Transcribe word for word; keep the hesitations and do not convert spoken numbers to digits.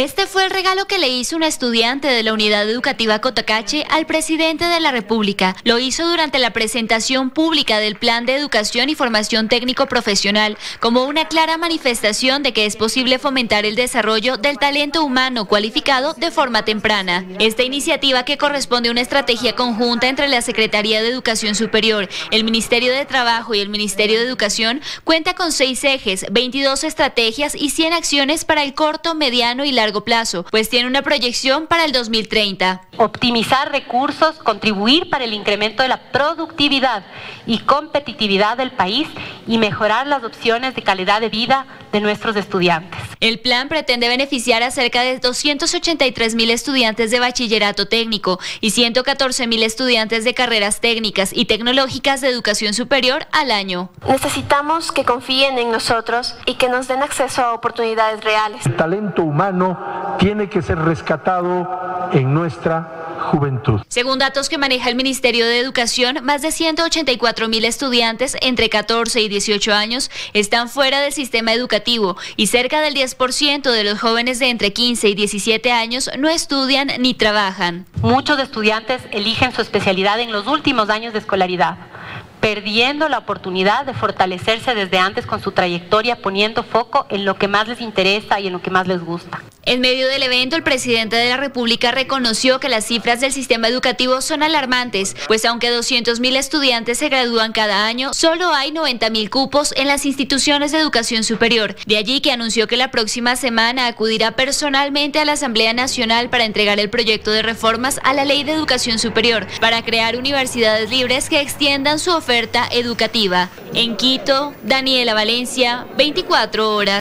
Este fue el regalo que le hizo una estudiante de la Unidad Educativa Cotacache al presidente de la República. Lo hizo durante la presentación pública del Plan de Educación y Formación Técnico Profesional, como una clara manifestación de que es posible fomentar el desarrollo del talento humano cualificado de forma temprana. Esta iniciativa, que corresponde a una estrategia conjunta entre la Secretaría de Educación Superior, el Ministerio de Trabajo y el Ministerio de Educación, cuenta con seis ejes, veintidós estrategias y cien acciones para el corto, mediano y largo plazo, pues tiene una proyección para el dos mil treinta. Optimizar recursos, contribuir para el incremento de la productividad y competitividad del país y mejorar las opciones de calidad de vida de nuestros estudiantes. El plan pretende beneficiar a cerca de doscientos ochenta y tres mil estudiantes de bachillerato técnico y ciento catorce mil estudiantes de carreras técnicas y tecnológicas de educación superior al año. Necesitamos que confíen en nosotros y que nos den acceso a oportunidades reales. El talento humano tiene que ser rescatado en nuestra juventud. Según datos que maneja el Ministerio de Educación, más de ciento ochenta y cuatro mil estudiantes entre catorce y dieciocho años están fuera del sistema educativo y cerca del diez por ciento de los jóvenes de entre quince y diecisiete años no estudian ni trabajan. Muchos estudiantes eligen su especialidad en los últimos años de escolaridad, perdiendo la oportunidad de fortalecerse desde antes con su trayectoria, poniendo foco en lo que más les interesa y en lo que más les gusta. En medio del evento, el presidente de la República reconoció que las cifras del sistema educativo son alarmantes, pues aunque doscientos mil estudiantes se gradúan cada año, solo hay noventa mil cupos en las instituciones de educación superior. De allí que anunció que la próxima semana acudirá personalmente a la Asamblea Nacional para entregar el proyecto de reformas a la Ley de Educación Superior, para crear universidades libres que extiendan su oferta educativa. En Quito, Daniela Valencia, veinticuatro horas.